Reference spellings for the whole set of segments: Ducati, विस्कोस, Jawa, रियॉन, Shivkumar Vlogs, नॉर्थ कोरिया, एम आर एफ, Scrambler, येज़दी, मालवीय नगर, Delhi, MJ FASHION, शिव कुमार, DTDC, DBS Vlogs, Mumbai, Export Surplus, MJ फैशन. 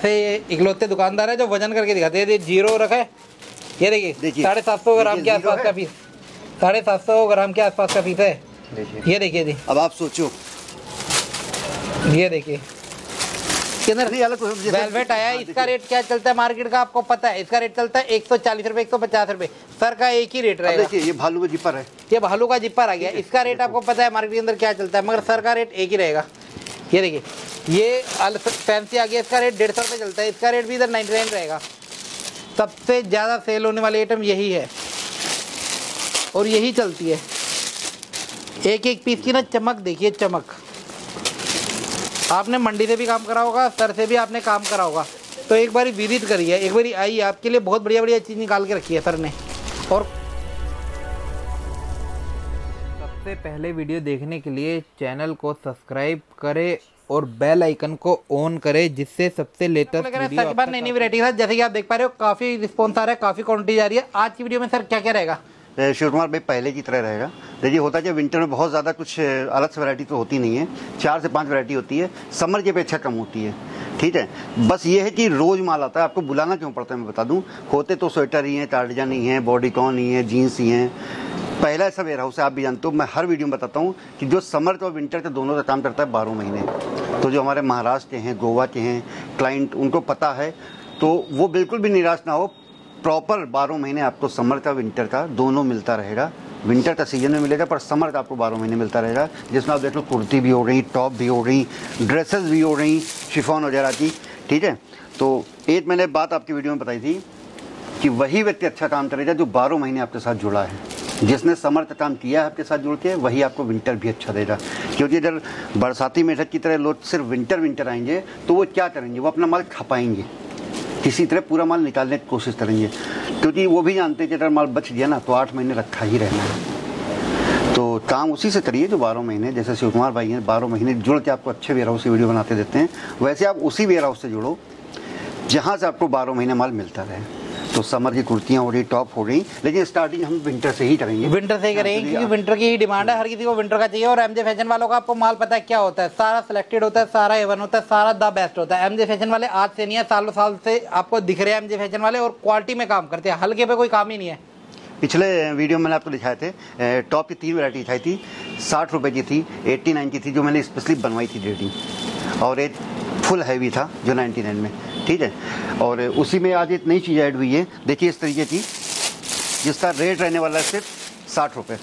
ऐसे ये इकलौते दुकानदार है जो वजन करके दिखाते हैं। जीरो रखा है, ये देखिए 750 ग्राम के आसपास का पीस, 750 ग्राम के आसपास का पीस है। ये देखिए जी, अब आप सोचो, ये देखिए वेलवेट आया, इसका रेट क्या चलता है मार्केट का आपको पता है। इसका रेट चलता है 140 रुपए, 150 रुपए। सर का एक ही रेट रहेगा। देखिए ये भालू का जिपर है, ये भालू का जिपर आ गया। इसका रेट आपको पता है मार्केट के अंदर क्या चलता है, मगर सर का रेट एक ही रहेगा। ये देखिए ये फैंसी आ गया, इसका रेट 150 रुपये चलता है। इसका रेट भी इधर 99 रहेगा। सबसे ज़्यादा सेल होने वाली आइटम यही है और यही चलती है। एक एक पीस की ना चमक देखिए, चमक। आपने मंडी से भी काम करा होगा, सर से भी आपने काम करा होगा, तो एक बारी विजिट करिए, एक बारी आइए। आपके लिए बहुत बढ़िया बढ़िया चीज़ निकाल के रखी है सर ने। और सबसे पहले वीडियो देखने के लिए चैनल को सब्सक्राइब करें और बेल आइकन को ऑन करें, जिससे सबसे लेटेस्ट वीडियो आपको नई नई वैरायटी के साथ, जैसे कि आप देख पा रहे हो, काफ़ी रिस्पॉन्स आ रहा है, काफ़ी क्वान्टिटी आ रही है। आज की वीडियो में सर क्या क्या रहेगा? शिवकुमार भाई पहले की तरह रहेगा। देखिए होता है कि विंटर में बहुत ज़्यादा कुछ अलग से वैरायटी तो होती नहीं है, 4 से 5 वैरायटी होती है, समर की अपेक्षा कम होती है। ठीक है, बस ये है कि रोज़ माल आता है। आपको बुलाना क्यों पड़ता है मैं बता दूं। होते तो स्वेटर ही हैं, कार्डिगन ही हैं, बॉडीकॉन ही हैं, जीन्स ही हैं। पहला ऐसा वेयरहाउस है, आप भी जानते हो, मैं हर वीडियो में बताता हूँ कि जो समर का और विंटर का दोनों का काम करता है 12 महीने। तो जो हमारे महाराष्ट्र के हैं, गोवा के हैं क्लाइंट, उनको पता है, तो वो बिल्कुल भी निराश ना हो। प्रॉपर 12 महीने आपको समर का विंटर का दोनों मिलता रहेगा। विंटर का सीजन में मिलेगा, पर समर का आपको 12 महीने मिलता रहेगा, जिसमें आप देख लो कुर्ती भी हो गई, टॉप भी हो गई, ड्रेसेस भी हो गई, शिफॉन वगैरह की। ठीक है, तो एक मैंने बात आपकी वीडियो में बताई थी कि वही व्यक्ति अच्छा काम करेगा जो 12 महीने आपके साथ जुड़ा है। जिसने समर का काम किया है आपके साथ जुड़ के, वही आपको विंटर भी अच्छा देगा। क्योंकि अगर बरसाती मेथड की तरह लोग सिर्फ विंटर आएंगे तो वो क्या करेंगे, वो अपना माल खपाएंगे, किसी तरह पूरा माल निकालने की कोशिश करेंगे। क्योंकि वो भी जानते हैं कि अगर माल बच गया ना तो 8 महीने रखा ही रहना है। तो काम उसी से करिए जो 12 महीने, जैसे शिवकुमार भाई हैं 12 महीने जुड़ के आपको अच्छे वेयर हाउस से वीडियो बनाते देते हैं, वैसे आप उसी वेयर हाउस से जुड़ो जहाँ से आपको 12 महीने माल मिलता रहे। तो समर की कुर्तियाँ हो रही, टॉप हो रही, लेकिन स्टार्टिंग हम विंटर से ही करेंगे, विंटर से ही करेंगे, क्योंकि विंटर की ही डिमांड है। हर किसी को विंटर का चाहिए। और एमजे फैशन वालों का आपको माल पता है क्या होता है, सारा सिलेक्टेड होता है, सारा एवन होता है, सारा द बेस्ट होता है। एमजे फैशन वाले आज से नहीं है, सालों साल से आपको दिख रहे हैं एमजे फैशन वाले, और क्वालिटी में काम करते हैं, हल्के पे कोई काम ही नहीं है। पिछले वीडियो में मैंने आपको दिखाए थे टॉप की 3 वैरायटी दिखाई थी, 60 रुपये की थी, 89 की थी जो मैंने स्पेशली बनवाई थी रेटिंग, और एक फुल हैवी था जो 99 में। ठीक है, और उसी में आज एक नई चीज़ ऐड हुई है, देखिए इस तरीके की, जिसका रेट रहने वाला है सिर्फ 60 रुपये।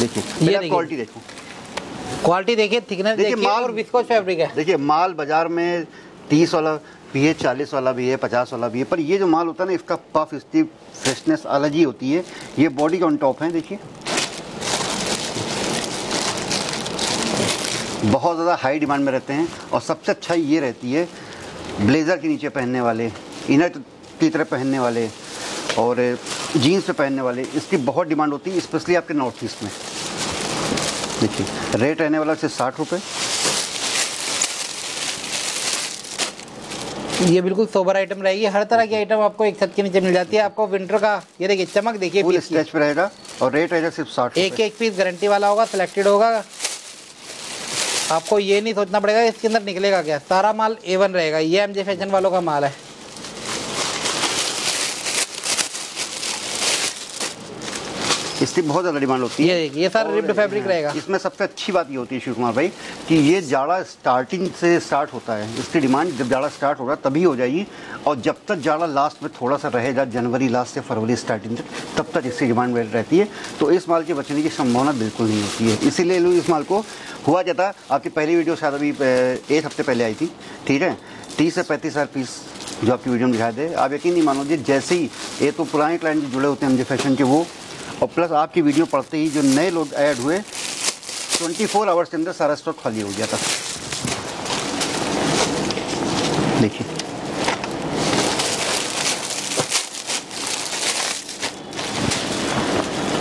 देखिए क्वालिटी देखो, क्वालिटी देखिए, थिकनेस देखिए, माल और विस्कोस फैब्रिक है। देखिए माल बाजार में 30 वाला भी है, 40 वाला भी है, 50 वाला भी है, पर ये जो माल होता है ना, इसका पफ, इसकी फ्रेशनेस अलग ही होती है। ये बॉडी का ऑन टॉप है, देखिए बहुत ज़्यादा हाई डिमांड में रहते हैं। और सबसे अच्छा ये रहती है ब्लेज़र के नीचे पहनने वाले, इनर की तरह पहनने वाले, और जीन्स पे पहनने वाले, इसकी बहुत डिमांड होती है, स्पेशली आपके नॉर्थ ईस्ट में। देखिए रेट रहने वाला सिर्फ 60 रुपये। ये बिल्कुल सोबर आइटम रहेगी, हर तरह की आइटम आपको एक छत के नीचे मिल जाती है। आपको विंटर का ये देखिए चमक देखिए, फुल स्ट्रेच पर रहेगा और रेट रहेगा सिर्फ 60। एक एक पीस गारंटी वाला होगा, सिलेक्टेड होगा, आपको ये नहीं सोचना पड़ेगा इसके अंदर निकलेगा क्या, सारा माल A1 रहेगा। ये एमजे फैशन वालों का माल है। इसकी बहुत ज़्यादा डिमांड होती है। ये सारा रिप्ड फैब्रिक रहेगा। इसमें सबसे अच्छी बात ये होती है शिवकुमार भाई कि ये जाड़ा स्टार्टिंग से स्टार्ट होता है, इसकी डिमांड जब जाड़ा स्टार्ट होगा तभी हो जाएगी, और जब तक जाड़ा लास्ट में थोड़ा सा रहेगा, जनवरी लास्ट से फरवरी स्टार्टिंग तक, तब तक इसकी डिमांड रहती है। तो इस माल के बचने की संभावना बिल्कुल नहीं होती है। इसीलिए लोग इस माल को हुआ जाता, आपकी पहली वीडियो शायद अभी एक हफ्ते पहले आई थी, ठीक है, 30 से 35 हज़ार पीस जो आपकी वीडियो में दिखाई दे। आप यकीन नहीं मानोगे, जैसे ही ये तो पुराने क्लाइंट जुड़े होते हैं एमजे फैशन के वो, और प्लस आपकी वीडियो पढ़ते ही जो नए लोग ऐड हुए, 24 आवर्स के अंदर सारा स्टॉक खाली हो गया था। देखिए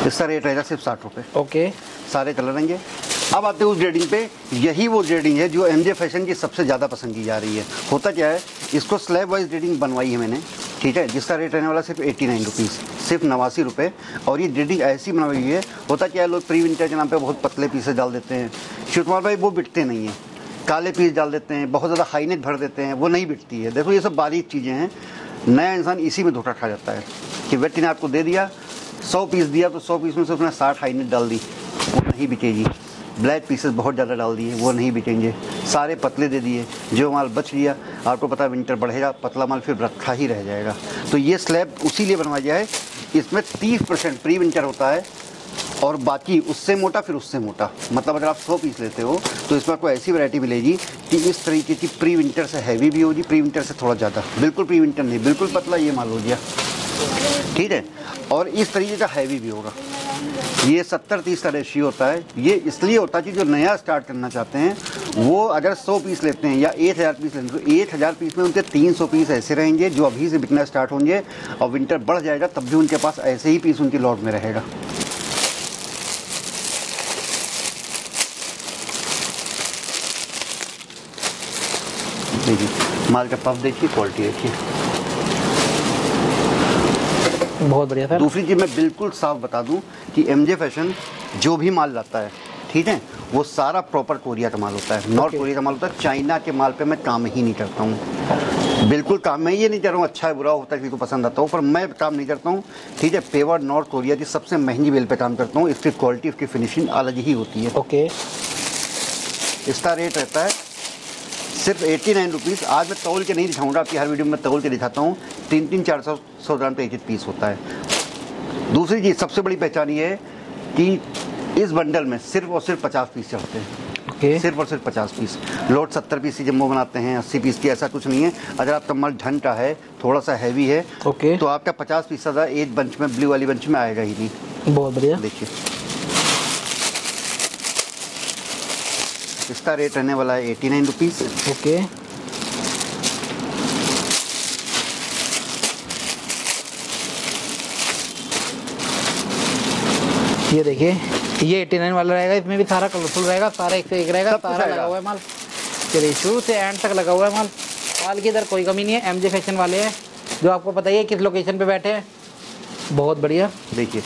इसका रेट रहेगा सिर्फ 60 रुपये। ओके, सारे कलर रहेंगे। अब आते हैं उस ग्रेडिंग पे, यही वो ग्रेडिंग है जो एमजे फैशन की सबसे ज़्यादा पसंद की जा रही है। होता क्या है, इसको स्लैब वाइज ग्रेडिंग बनवाई है मैंने, ठीक है, जिसका रेट रहने वाला सिर्फ 89 रुपीज़, सिर्फ 89 रुपये। और ये ग्रेडिंग ऐसी बनाई हुई है, होता क्या है लोग प्री विंटर के नाम पे बहुत पतले पीसेस डाल देते हैं। शिवकुमार भाई वो बिकते नहीं हैं, काले पीस डाल देते हैं, बहुत ज़्यादा हाईनेट भर देते हैं, वो नहीं बिकती है। देखो ये सब बारीक चीज़ें हैं, नया इंसान इसी में धोखा खा जाता है कि व्यक्ति ने आपको दे दिया 100 पीस दिया तो 100 पीस में से उसने 60 हाईनेट डाल दी, वो नहीं बिकेगी। ब्लैक पीसेस बहुत ज़्यादा डाल दिए, वो नहीं बिकेंगे। सारे पतले दे दिए, जो माल बच लिया आपको पता है विंटर बढ़ेगा, पतला माल फिर रखा ही रह जाएगा। तो ये स्लैब उसी लिए बनवाया गया है, इसमें 30% प्री विंटर होता है और बाकी उससे मोटा फिर उससे मोटा। मतलब अगर आप 100 पीस लेते हो तो इसमें आपको ऐसी वैरायटी मिलेगी कि इस तरीके की प्री विंटर से हैवी भी होगी, प्री विंटर से थोड़ा ज़्यादा, बिल्कुल प्री विंटर नहीं, बिल्कुल पतला ये माल हो गया, ठीक है, और इस तरीके का हैवी भी होगा। ये 70-30 का रेशियो होता है। ये इसलिए होता है कि जो नया स्टार्ट करना चाहते हैं वो अगर 100 पीस लेते हैं या 1000 पीस लेते हैं तो 1000 पीस में उनके 300 पीस ऐसे रहेंगे जो अभी से बिकना स्टार्ट होंगे, और विंटर बढ़ जाएगा तब भी उनके पास ऐसे ही पीस उनके लॉट में रहेगा। देखिए माल का पफ, देखिए क्वालिटी, देखिए बहुत बढ़िया था। दूसरी चीज़ मैं बिल्कुल साफ बता दूं कि एमजे फैशन जो भी माल लाता है, ठीक है, वो सारा प्रॉपर कोरिया का माल होता है, नॉर्थ कोरिया का माल होता है। चाइना के माल पे मैं काम ही नहीं करता हूँ, बिल्कुल काम, मैं ये नहीं कर रहा हूँ अच्छा है बुरा होता है, किसी को पसंद आता हो, पर मैं काम नहीं करता हूँ, ठीक है। पेवर नॉर्थ कोरिया की सबसे महंगी बेल पर काम करता हूँ, इसकी क्वालिटी, उसकी फिनिशिंग अलग ही होती है। ओके, इसका रेट रहता है सिर्फ 89 रुपीज़। आज मैं तौल के नहीं दिखाऊंगा, आपकी हर वीडियो में तौल के दिखाता हूँ। 300-400 ग्राम का एक एक पीस होता है। दूसरी चीज़ सबसे बड़ी पहचान ये है कि इस बंडल में सिर्फ और सिर्फ 50 पीस चढ़ते हैं। okay. सिर्फ और सिर्फ 50 पीस, लोट 70 पीस की जम्बो बनाते हैं, 80 पीस की, ऐसा कुछ नहीं है। अगर आपका माल ढंग का है, थोड़ा सा हैवी है, okay. तो आपका 50 पीस ज़्यादा एक बंच में, ब्लू वाली बंच में आएगा ही नहीं। बहुत बढ़िया। देखिए इसका रेट रहने वाला है 89 रुपीज़। ओके, ये देखिए ये 89 वाला रहेगा, इसमें भी सारा कलरफुल रहेगा, सारा एक से एक रहेगा, सारा लगा हुआ है माल, चलिए शुरू से एंड तक लगा हुआ है माल। माल की इधर कोई कमी नहीं है, एमजे फैशन वाले हैं जो आपको पता ही है किस लोकेशन पे बैठे हैं। बहुत बढ़िया, देखिए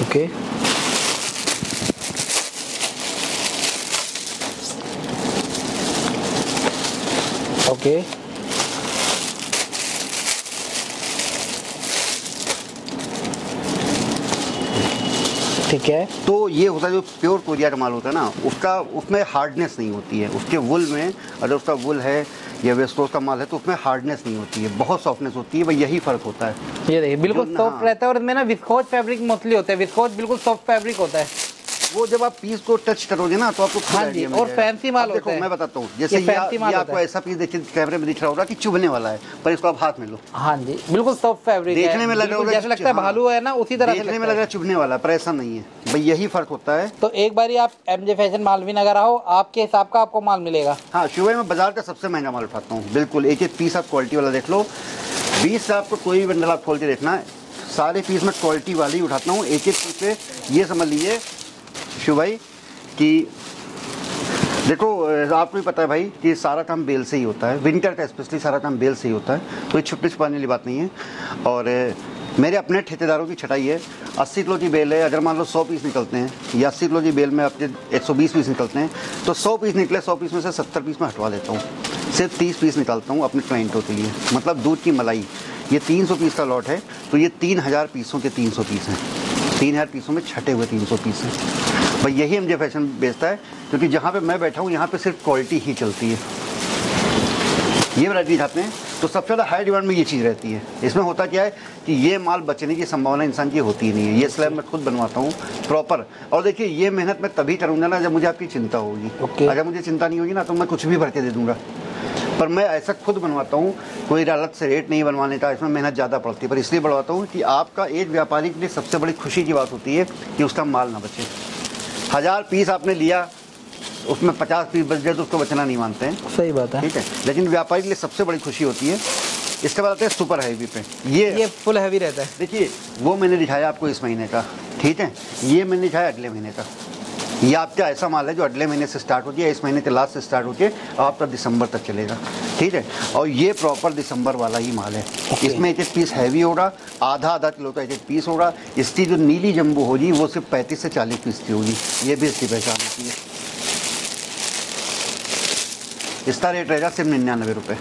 ओके, ओके, ठीक है। तो ये होता है जो प्योर कोरिया का माल होता है ना, उसका उसमें हार्डनेस नहीं होती है, उसके वुल में, अगर उसका वुल है या वेस्ट कोस्ट का माल है तो उसमें हार्डनेस नहीं होती है, बहुत सॉफ्टनेस होती है, वही यही फर्क होता है। ये देखिए बिल्कुल सॉफ्ट रहता है, और इसमें ना विस्कोज फैब्रिक मोस्टली होता है, विस्कोज बिल्कुल सॉफ्ट फैब्रिक होता है, वो जब आप पीस को टच करोगे ना तो आपको हाँ जी, और फैंसी माल होता है। मैं बताता हूँ, जैसे ये आपको ऐसा पीस देखिए कैमरे में दिख रहा होगा कि चुभने वाला है, पर इसको आप हाथ में लो, हाँ जी बिल्कुल सॉफ्ट फैब्रिक, देखने में लग रहा होगा जैसे लगता है भालू है ना, उसी तरह देखने में लग रहा है चुभने वाला, पर ऐसा नहीं है, भाई यही फर्क होता है। तो एक बार आप एमजे फैशन मालवीय नगर आओ, आपके हिसाब का आपको माल मिलेगा। हाँ, सुबह में बाजार का सबसे महंगा माल उठाता हूँ, बिल्कुल एक एक पीस आप क्वालिटी वाला देख लो। 20 आपको कोई भी बंडल आप खोल के देखना है, सारे पीस में क्वालिटी वाली ही उठाता हूँ, एक एक पीस पे। ये समझ लीजिए शिव भाई कि देखो आपको भी पता है भाई कि सारा काम बेल से ही होता है, विंटर का स्पेशली सारा काम बेल से ही होता है, कोई छुपने छुपाने वाली बात नहीं है। और मेरे अपने ठेकेदारों की छटाई है, 80 किलो की बेल है, अगर मान लो 100 पीस निकलते हैं या 80 किलो की बेल में आपके 120 पीस निकलते हैं, तो 100 पीस निकले, 100 पीस में से 70 पीस में हटवा देता हूँ, सिर्फ 30 पीस निकालता हूँ अपने क्लाइंटों के लिए। मतलब दूध की मलाई, ये 300 पीस का लॉट है, तो ये 3000 पीसों के 300 पीस हैं, 3000 पीसों में छटे हुए 300 पीस हैं, भाई यही एमजे फैशन बेचता है। क्योंकि जहाँ पे मैं बैठा हूँ यहाँ पे सिर्फ क्वालिटी ही चलती है, ये वैरायटी खाते हैं तो सबसे ज़्यादा हाई डिमांड में ये चीज़ रहती है। इसमें होता क्या है कि ये माल बचने की संभावना इंसान की होती ही नहीं है, ये स्लैब मैं खुद बनवाता हूँ प्रॉपर। और देखिए ये मेहनत मैं तभी करूँगा ना जब मुझे आपकी चिंता होगी, okay. अगर मुझे चिंता नहीं होगी ना तो मैं कुछ भी भर के दे दूँगा, पर मैं ऐसा खुद बनवाता हूँ, कोई अलग से रेट नहीं बनवाने का, इसमें मेहनत ज़्यादा पड़ती है, पर इसलिए बनवाता हूँ कि आपका एक व्यापारी के लिए सबसे बड़ी खुशी की बात होती है कि उसका माल ना बचे। 1000 पीस आपने लिया, उसमें 50 पीस बच गए तो उसको बचना नहीं मानते हैं, सही बात है, ठीक है, लेकिन व्यापारी के लिए सबसे बड़ी खुशी होती है। इसके बाद आते हैं सुपर हैवी पे, ये फुल हैवी रहता है। देखिए वो मैंने दिखाया आपको इस महीने का, ठीक है, ये मैंने दिखाया अगले महीने का। ये आपका ऐसा माल है जो अगले महीने से स्टार्ट होती है, इस महीने के लास्ट से स्टार्ट होती है, आपका दिसंबर तक चलेगा, ठीक है, और ये प्रॉपर दिसंबर वाला ही माल है। इसमें एक एक पीस हैवी होगा, आधा किलो का एक एक पीस होगा। इसकी जो नीली जम्बू होगी वो सिर्फ 35 से 40 पीस की होगी, ये भी इसकी पहचान होती है। इसका रेट रहेगा सिर्फ 99 रुपये।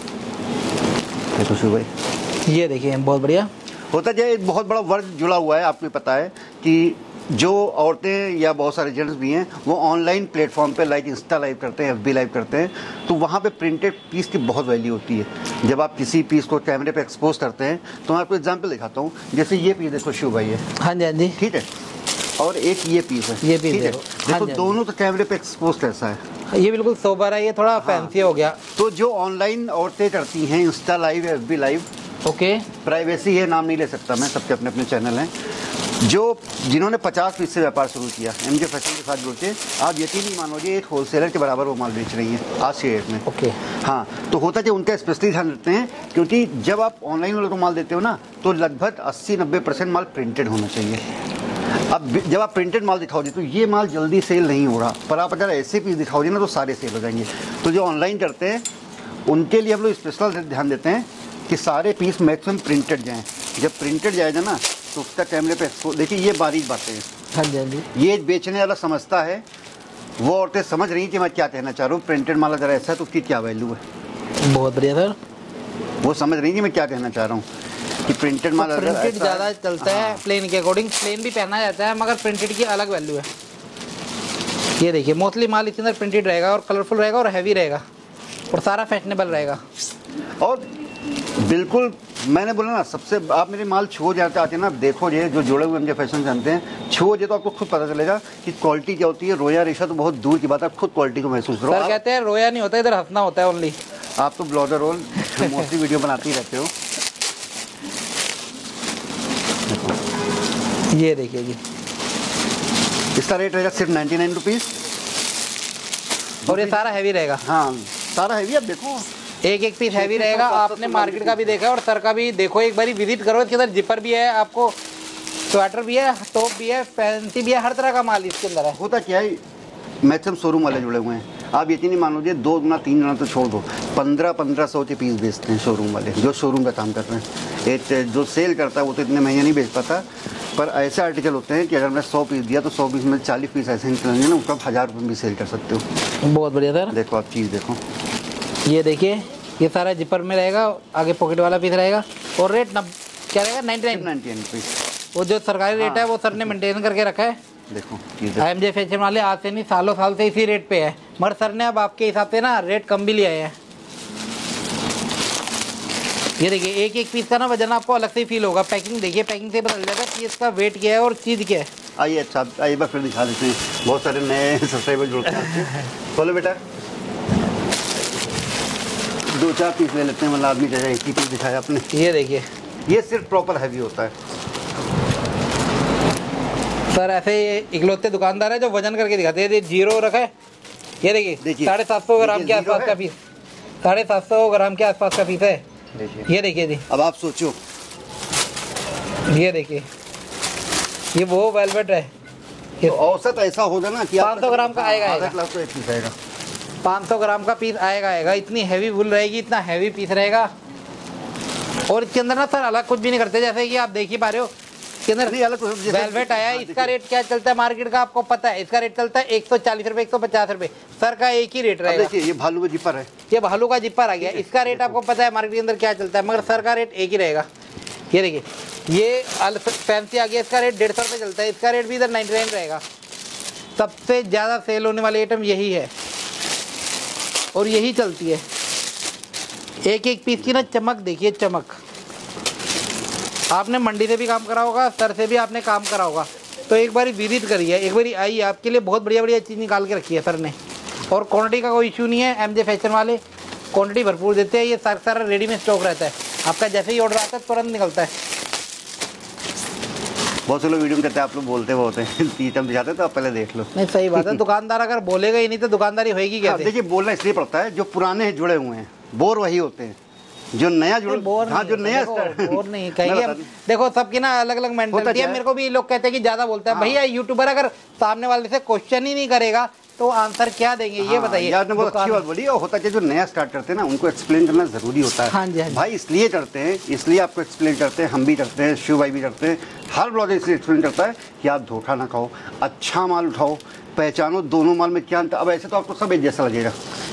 खुशी भाई ये देखिए बहुत बढ़िया होता है, एक बहुत बड़ा वर्ग जुड़ा हुआ है। आपको पता है कि जो औरतें या बहुत सारे जेंट्स भी हैं वो ऑनलाइन प्लेटफॉर्म पे लाइक इंस्टा लाइव करते हैं, FB लाइव करते हैं, तो वहाँ पे प्रिंटेड पीस की बहुत वैल्यू होती है। जब आप किसी पीस को कैमरे पे एक्सपोज करते हैं तो मैं आपको एग्जांपल दिखाता हूँ। जैसे ये पीस देखो शिव भाई है, हाँ जी हाँ जी ठीक है, और एक ये पीस है, ये पीस है, देखो दोनों तो कैमरे पे एक्सपोज कैसा है, ये बिल्कुल सोबर है, ये थोड़ा फैंसी हो गया। तो जो ऑनलाइन औरतें करती हैं इंस्टा लाइव या FB लाइव, ओके प्राइवेसी है, नाम नहीं ले सकता मैं, सबके अपने अपने चैनल हैं। जो जिन्होंने 50 पीस से व्यापार शुरू किया MJ फैशन के साथ जुड़ते, आप यकीन नहीं मानोगे एक होलसेलर के बराबर वो माल बेच रही है आज के डेट में। ओके हाँ, तो होता है कि उनका स्पेशली ध्यान रखते हैं, क्योंकि जब आप ऑनलाइन वाले को माल देते हो ना तो लगभग 80-90% माल प्रिंटेड होना चाहिए। अब जब आप प्रिंटेड माल दिखाओगे तो ये माल जल्दी सेल नहीं हो रहा, पर आप अगर ऐसे पीस दिखाओगे ना तो सारे सेल हो जाएंगे। तो जो ऑनलाइन करते हैं उनके लिए हम लोग स्पेशल ध्यान देते हैं कि सारे पीस मैक्सिमम प्रिंटेड जाएँ। जब प्रिंटेड जाएगा ना तो उसका कैमरे पे एक्सपोज, देखिए ये बारीक बातें हैं। हाँ जी ये बेचने वाला समझता है, वो औरतें समझ रही हैं कि मैं क्या कहना चाह रहा हूँ। प्रिंटेड माल अगर ऐसा है तो उसकी क्या वैल्यू है, बहुत बढ़िया सर, वो समझ रही हैं कि मैं क्या कहना चाह रहा हूँ कि प्रिंटेड माल प्रिंटेड ज़्यादा चलता है। प्लेन के अकॉर्डिंग, प्लेन भी पहना जाता है मगर प्रिंटेड की अलग वैल्यू है। ये देखिए मोस्टली माल इसके अंदर प्रिंटेड रहेगा और कलरफुल रहेगा और हैवी रहेगा और सारा फैशनेबल रहेगा और बिल्कुल मैंने बोला ना सबसे। आप मेरे माल छो जाते आते हैं ना, देखो ये जो जुड़े हुए MJ फैशन जानते हैं, छो ये तो आपको खुद पता चलेगा कि क्वालिटी क्या होती है। रोया रेशा तो बहुत दूर की बात है, आप खुद क्वालिटी को महसूस करो। सर कहते हैं रोया नहीं होता, इधर हंसना होता है ओनली। आप तो ब्लॉगर हो, मोस्टली वीडियो बनाते ही रहते हो। ये देखिए जी इसका रेट रहेगा सिर्फ 99 रुपीज़ और ये सारा हैवी रहेगा। हाँ सारा हैवी, आप देखो एक एक पीस हैवी रहेगा। आपने मार्केट का भी देखा और सर का भी देखो, एक बार विजिट करो। इसके अंदर जिपर भी है, आपको स्वेटर भी है, टॉप भी है, फैंसी भी है, हर तरह का माल इसके अंदर है। होता क्या है मैक्सिमम शोरूम वाले जुड़े हुए हैं, आप यकीन नहीं मानोगे 2 गुना 3 गुना तो छोड़ दो, 1500-1500 के पीस बेचते हैं शोरूम वाले, जो शोरूम का काम करते हैं। एक जो सेल करता है वो तो इतने महंगे नहीं बेच पाता, पर ऐसे आर्टिकल होते हैं कि अगर मैं 100 पीस दिया तो 100 पीस में 40 पीस ऐसे निकलेंगे ना, उसका 1000 रुपये में भी सेल कर सकते हो। बहुत बढ़िया सर, देखो आप चीज़ देखो, ये देखिए ये सारा जिपर में रहेगा, आगे पॉकेट वाला पीस रहेगा और रेट क्या रहेगा 99 रुपीज़। वो जो सरकारी रेट है वो सर ने मेंटेन करके रखा है। देखो MJ फैशन वाले आज से नहीं सालों साल से इसी रेट पे है, मगर सर ने अब आपके हिसाब से ना रेट कम भी लिया है। ये देखिए एक एक पीस का ना वजन आपको अलग से फील होगा। पैकिंग देखिए, पैकिंग से पता चल जाएगा कि इसका वेट क्या है और चीज़ क्या है। आइए अच्छा आइए बस फिर दिखा देते हैं, बहुत सारे नए सब्सक्राइबर जुड़ते हैं। बोलो बेटा 2-4 पीस ले लेते हैं, मतलब आदमी जैसे एक ही पीस दिखाया आपने। ये देखिए ये सिर्फ प्रॉपर हैवी होता है। सर ऐसे इकलौते दुकानदार है जो वजन करके दिखाते हैं। ये जीरो रखा है, ये देखिए 750 ग्राम के आसपास का पीस, 750 ग्राम के आसपास का पीस है। ये देखिए जी अब आप सोचो, ये देखिए ये वो वेलवेट है, तो औसत ऐसा होगा ना कि 500 ग्राम का आएगा, 500 ग्राम का पीस आएगा। इतनी हैवी वूल रहेगी, इतना हैवी पीस रहेगा और इसके अंदर ना सर अलग कुछ भी नहीं करते, जैसे कि आप देख ही पा रहे हो। इसके अंदर वेलवेट आया, इसका रेट क्या चलता है मार्केट का आपको पता है, इसका रेट चलता है 140 रुपये, 150 रुपये, सर का एक ही रेट रहेगा। देखिए ये भालू का जिपर है, ये भालू का जिपर आ गया, इसका रेट आपको पता है मार्केट के अंदर क्या चलता है, मगर सर का रेट एक ही रहेगा। ये देखिए ये फैंसी आ गया, इसका रेट 150 रुपये चलता है, इसका रेट भी इधर 99 रहेगा। सबसे ज़्यादा सेल होने वाली आइटम यही है और यही चलती है। एक एक पीस की ना चमक देखिए, चमक। आपने मंडी से भी काम करा होगा, सर से भी आपने काम करा होगा, तो एक बार विजिट करिए, एक बार आइए, आपके लिए बहुत बढ़िया बढ़िया चीज़ निकाल के रखी है सर ने। और क्वांटिटी का कोई इशू नहीं है, MJ फैशन वाले क्वांटिटी भरपूर देते हैं। ये सारा रेडी में स्टॉक रहता है, आपका जैसे ही ऑर्डर आता है तुरंत निकलता है। बहुत से लोग वीडियो में कहते हैं आप लोग बोलते बहुत हैं, तीन दिखाते तो आप पहले देख लो। नहीं सही बात है, दुकानदार अगर बोलेगा ही नहीं तो दुकानदारी होगी क्या। देखिए बोलना इसलिए पड़ता है, जो पुराने जुड़े हुए हैं बोर वही होते हैं, जो नया जुड़े बोर, हाँ जो नया बोर नहीं कहेंगे। देखो सबकी ना अलग अलग मेंटालिटी है, मेरे को भी लोग कहते हैं कि ज़्यादा बोलते हैं। भैया यूट्यूबर अगर सामने वाले से क्वेश्चन ही नहीं करेगा तो आंसर क्या देंगे, ये बताइए। यार ने बहुत अच्छी बात बोली। और होता है जो नया स्टार्ट करते हैं ना उनको एक्सप्लेन करना ज़रूरी होता है। हाँ जी भाई इसलिए करते हैं, इसलिए आपको एक्सप्लेन करते हैं, हम भी करते हैं, शिव भाई भी करते हैं, हर ब्लॉगर इसलिए एक्सप्लेन करता है कि आप धोखा ना खाओ, अच्छा माल उठाओ, पहचानो दोनों माल में क्या अंतर। अब ऐसे तो आपको सब एक जैसा लगेगा,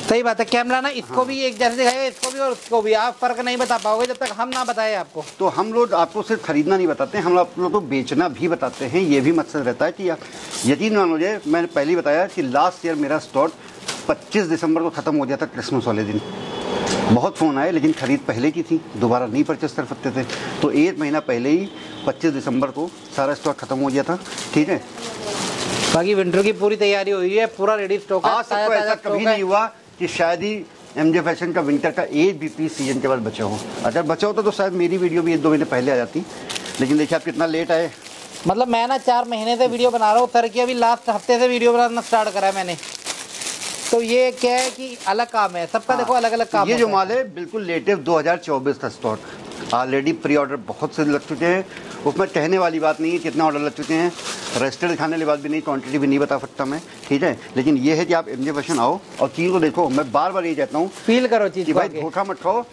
सही बात है, कैमरा ना इसको भी एक जैसे दिखाएगा, इसको भी और उसको भी, आप फर्क नहीं बता पाओगे जब तक हम ना बताए आपको। तो हम लोग आपको सिर्फ खरीदना नहीं बताते हैं, हम लोग तो बेचना भी बताते हैं। ये भी मकसद रहता है कि आप यकीन मान लीजिए, मैंने पहले ही बताया कि लास्ट ईयर मेरा स्टॉक 25 दिसंबर को ख़त्म हो गया था, क्रिसमस वाले दिन। बहुत फ़ोन आए, लेकिन ख़रीद पहले की थी, दोबारा नहीं परचेस कर सकते थे। तो एक महीना पहले ही 25 दिसंबर को सारा स्टॉक ख़त्म हो गया था। ठीक है, बाकी विंटर की पूरी तैयारी हुई है, पूरा रेडी स्टॉक है। आज तक ऐसा कभी नहीं हुआ कि शायद ही एमजे फैशन का विंटर का एक भी पीस सीजन के बाद बचा हो। अगर बचा होता तो शायद मेरी वीडियो भी 1-2 महीने पहले आ जाती, लेकिन देखिए आप कितना लेट आए। मतलब मैं ना 4 महीने से वीडियो बना रहा हूँ सर की, अभी लास्ट हफ्ते से वीडियो बनाना स्टार्ट करा है मैंने। तो ये क्या है कि अलग काम है सबका। देखो अलग अलग काम। ये जो माल है बिल्कुल लेटेस्ट 2024 का स्टॉक, ऑलरेडी प्री ऑर्डर बहुत से लग चुके हैं। उसमें कहने वाली बात नहीं है कितना ऑर्डर लग चुके हैं, रजिस्टर्ड दिखाने वाली बात भी नहीं, क्वांटिटी भी नहीं बता सकता मैं। ठीक है, लेकिन ये है कि आप एमजे फैशन आओ और चीज़ को देखो। मैं बार बार ये कहता हूँ, फील करो चीज़, भाई धोखा मत खाओ।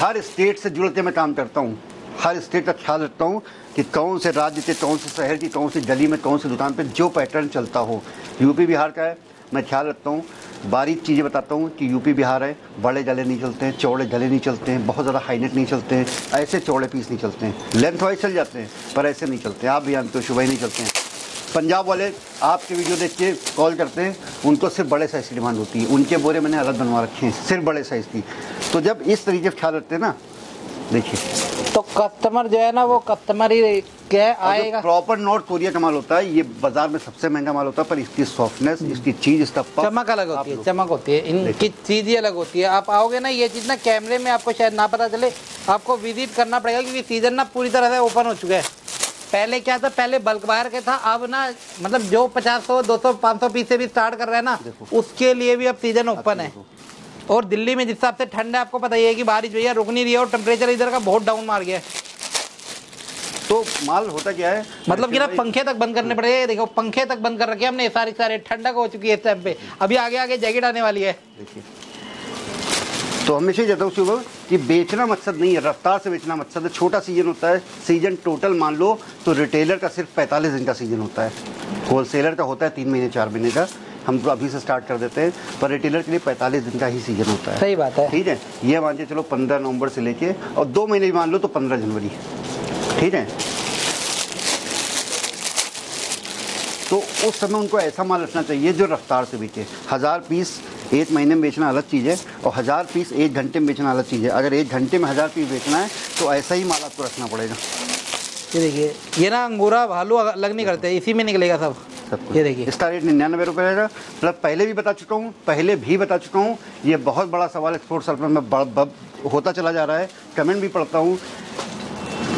हर स्टेट से जुड़ के मैं काम करता हूँ, हर स्टेट का ख्याल रखता हूँ कि कौन से राज्य के, कौन से शहर की, कौन सी गली में, कौन सी दुकान पर जो पैटर्न चलता हो। यूपी बिहार का है, मैं ख्याल रखता हूँ, बारीक चीज़ें बताता हूँ कि यूपी बिहार है, बड़े गले नहीं चलते हैं, चौड़े गले नहीं चलते हैं, बहुत ज़्यादा हाईनेट नहीं चलते हैं, ऐसे चौड़े पीस नहीं चलते हैं। लेंथ वाइज चल जाते हैं पर ऐसे नहीं चलते हैं, आप भी जानते हो, सुबह नहीं चलते हैं। पंजाब वाले आपके वीडियो देख के कॉल करते हैं, उनको सिर्फ बड़े साइज़ की डिमांड होती है, उनके बोरे मैंने अलग बनवा रखे हैं सिर्फ बड़े साइज़ की। तो जब इस तरीके से ख्याल रखते हैं ना, देखिए तो कस्टमर जो है ना वो कस्टमर ही क्या आएगा। प्रॉपर नॉर्थ कोरिया का माल होता है, ये बाजार में सबसे महंगा माल होता है, पर इसकी सॉफ्टनेस, इसकी चीज़, इसका चमक अलग होती है, चमक होती है, इनकी चीज़ ही अलग होती है। आप आओगे ना, ये चीज़ ना कैमरे में आपको शायद ना पता चले, आपको विजिट करना पड़ेगा, क्योंकि सीज़न ना पूरी तरह से ओपन हो चुका है। पहले क्या था, पहले बल्क बाहर के था, अब ना मतलब जो 500, 200, 500 पीस से भी स्टार्ट कर रहे हैं ना, उसके लिए भी अब सीजन ओपन है। और दिल्ली में जिस हिसाब से ठंड है, आपको पता ही है कि बारिश भैया रुक नहीं रही है, और टेम्परेचर इधर का बहुत डाउन मार गया है। तो माल होता क्या है, मतलब कि ना पंखे तक बंद करने पड़े, देखो पंखे तक बंद कर रखे हमने, सारे ठंडक हो चुकी है इस टाइम पे। अभी आगे आगे जैकेट आने वाली है। तो हमेशा कहता हूँ सुबह कि बेचना मकसद नहीं है, रफ्तार से बेचना मकसद है। छोटा सीजन होता है, सीजन टोटल मान लो तो रिटेलर का सिर्फ 45 दिन का सीजन होता है, होलसेलर का होता है 3 महीने 4 महीने का। हम तो अभी से स्टार्ट कर देते हैं, पर रिटेलर के लिए 45 दिन का ही सीजन होता है। सही बात है, ठीक है। ये मान के चलो 15 नवंबर से लेके, और 2 महीने मान लो तो 15 जनवरी, ठीक है। तो उस समय उनको ऐसा माल रखना चाहिए जो रफ्तार से बेचे। 1000 पीस 1 महीने में बेचना अलग चीज़ है, और 1000 पीस 1 घंटे में बेचना अलग चीज़ है। अगर 1 घंटे में 1000 पीस बेचना है तो ऐसा ही माल आपको रखना पड़ेगा। ये देखिए, ये ना अंगूरा भालू अलग नहीं करते, इसी में निकलेगा सब। ये देखिए, इसका रेट 99 रुपये रहेगा। प्लस पहले भी बता चुका हूँ, ये बहुत बड़ा सवाल एक्सपोर्ट सप्लाई में होता चला जा रहा है। कमेंट भी पढ़ता हूँ,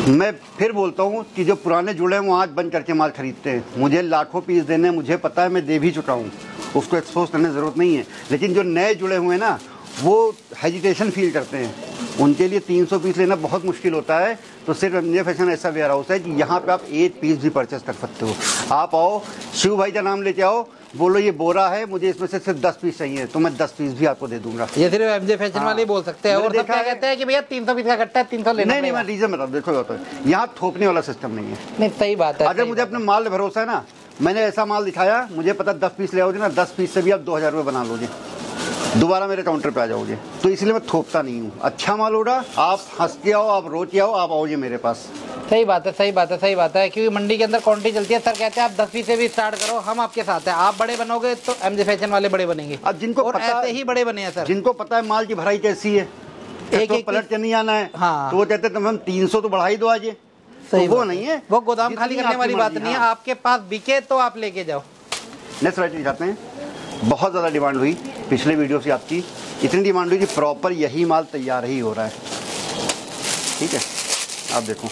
मैं फिर बोलता हूँ कि जो पुराने जुड़े हैं वो आज बंद करके माल खरीदते हैं। मुझे लाखों पीस देने, मुझे पता है, मैं दे भी चुका हूँ, उसको एक्सपोज करने की ज़रूरत नहीं है। लेकिन जो नए जुड़े हुए हैं ना, वो हेजिटेशन फील करते हैं, उनके लिए 300 पीस लेना बहुत मुश्किल होता है। तो सिर्फ एमजे फैशन ऐसा वेयर हाउस है कि यहाँ पे आप 1 पीस भी परचेस कर सकते हो। आप आओ, शिव भाई का नाम लेके आओ, बोलो ये बोरा है, मुझे इसमें से सिर्फ 10 पीस चाहिए, तो मैं 10 पीस भी आपको दे दूंगा। ये सिर्फ एमजे फैशन वाले ही बोल सकते हैं। और सब क्या कहते हैं कि भैया 300 पीस का इकट्ठा है, 300 लेना। नहीं, मैं रीजन बता, देखो यहाँ थोपने वाला सिस्टम नहीं है। नहीं, सही बात है। अगर मुझे अपने माल पर भरोसा है ना, मैंने ऐसा माल दिखाया, मुझे पता 10 पीस ले आओगे ना, 10 पीस से भी आप 2000 रुपये बना लोगे, दोबारा मेरे काउंटर पे आ जाओगे। तो इसलिए मैं थोपता नहीं हूँ, अच्छा माल हो रहा, आप हंस के आओ, आप रो के आओ, आप आओगे मेरे पास। सही बात है, सही बात है, सही बात है। क्योंकि मंडी के अंदर क्वांटिटी चलती है। सर कहते हैं आप 10 पीस से भी स्टार्ट करो, हम आपके साथ हैं। आप बड़े बनोगे तो एमजे फैशन वाले बड़े बनेंगे। अब जिनको पता ही बड़े बने हैं सर, जिनको पता है माल की भराई कैसी है, एक पलट के नहीं आना है, तो वो कहते तुम हम 300 तो बढ़ाई दो आज। तो वो नहीं है, वो गोदाम खाली करने वाली बात नहीं है। आपके पास बिके तो आप लेके जाओ। नेक्स्ट राइट दिखाते हैं। बहुत ज़्यादा डिमांड हुई पिछले वीडियो से, आपकी इतनी डिमांड हुई कि प्रॉपर यही माल तैयार ही हो रहा है। ठीक है, आप देखो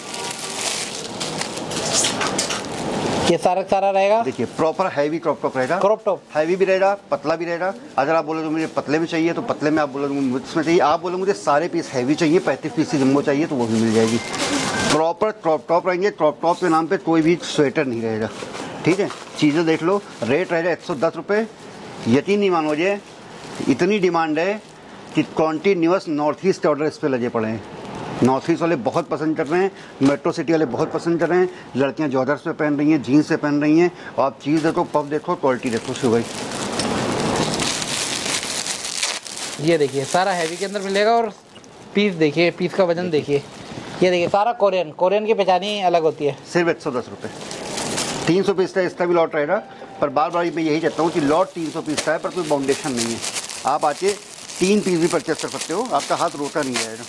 ये सारा रहेगा। देखिए प्रॉपर हैवी क्रॉप टॉप रहेगा, क्रॉप टॉप हैवी भी रहेगा, पतला भी रहेगा। अगर आप बोलोगे मुझे पतले में चाहिए तो पतले में, आप बोलोगे मुझे चाहिए, आप बोलोगे मुझे सारे पीस हैवी चाहिए, 35 पीस की जम्बो चाहिए, तो वो भी मिल जाएगी। प्रॉपर क्रॉप टॉप रहेंगे, क्रॉप टॉप के नाम पे कोई भी स्वेटर नहीं रहेगा। ठीक है, चीज़ें देख लो। रेट रहेगा 110 रुपये। यकीन नहीं मानोगे, इतनी डिमांड है कि कॉन्टीन्यूअस नॉर्थ ईस्ट के ऑर्डर इस पर लगे पड़े हैं। नॉर्थ ईस्ट वाले बहुत पसंद कर रहे हैं, मेट्रो सिटी वाले बहुत पसंद कर रहे हैं। लड़कियाँ जॉर्डर्स पे पहन रही हैं, जीन्स पे पहन रही हैं। और आप चीज़ देखो, पफ देखो, क्वालिटी देखो। सुबह ये देखिए सारा हैवी के अंदर मिलेगा। और पीस देखिए, पीस का वजन देखिए, ये देखिए सारा कोरियन, कोरियन की पहचानी अलग होती है। सिर्फ 110 रुपये 300 पीस का इसका भी लॉट रहेगा। पर बार बार मैं यही चाहता हूँ कि लॉट 300 पीस का है पर कोई बाउंडेशन नहीं है, आप आके 3 पीस भी परचेस कर सकते हो, आपका हाथ रोटा नहीं आएगा।